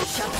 Shut up.